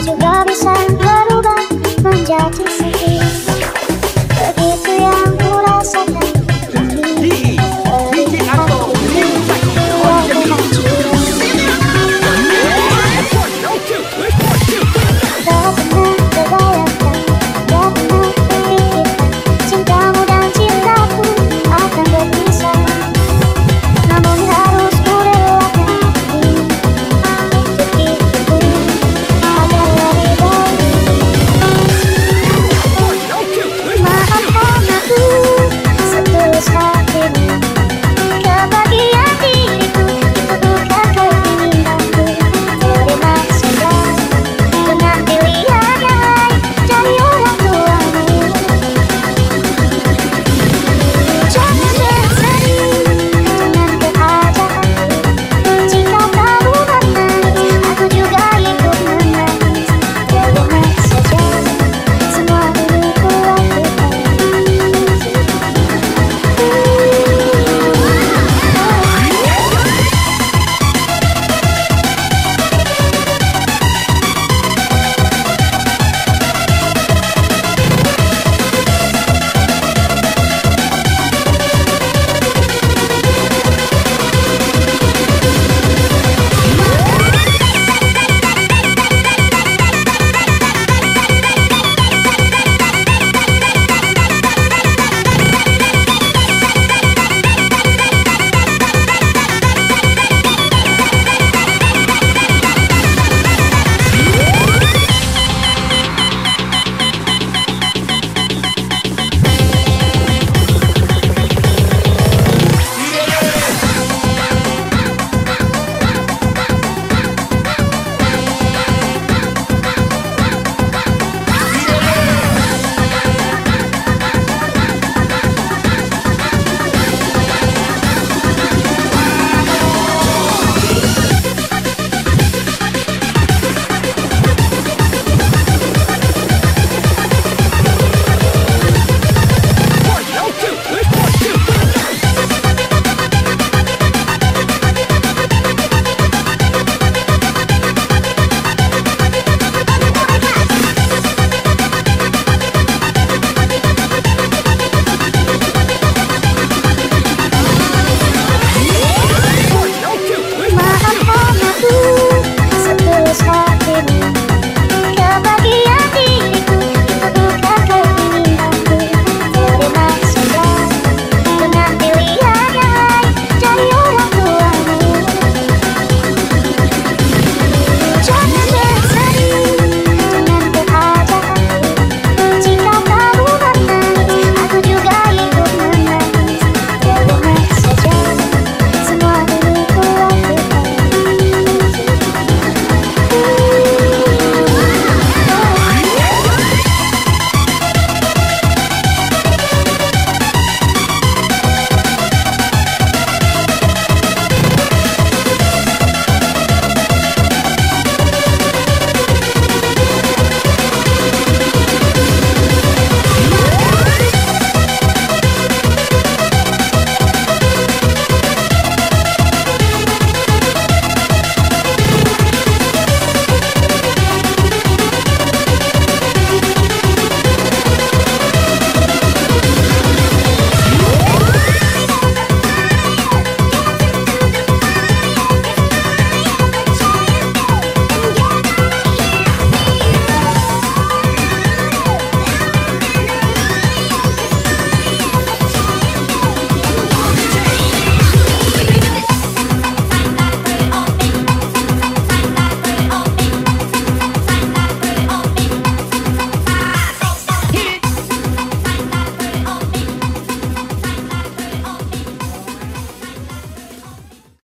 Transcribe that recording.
as we go.